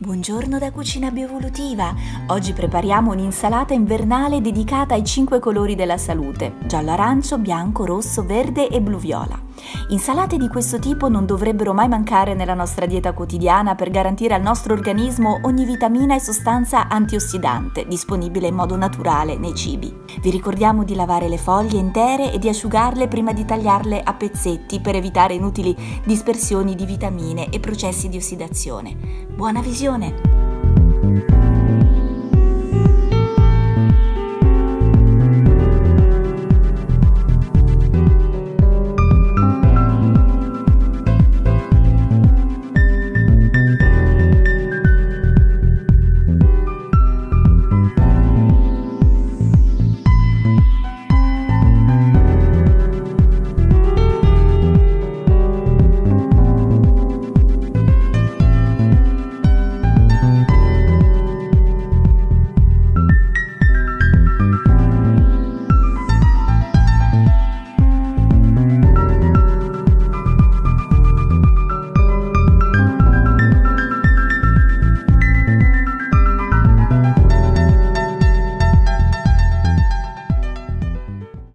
Buongiorno da Cucina Bioevolutiva! Oggi prepariamo un'insalata invernale dedicata ai 5 colori della salute: giallo, arancio, bianco, rosso, verde e blu-viola. Insalate di questo tipo non dovrebbero mai mancare nella nostra dieta quotidiana per garantire al nostro organismo ogni vitamina e sostanza antiossidante disponibile in modo naturale nei cibi. Vi ricordiamo di lavare le foglie intere e di asciugarle prima di tagliarle a pezzetti per evitare inutili dispersioni di vitamine e processi di ossidazione. Buona visione!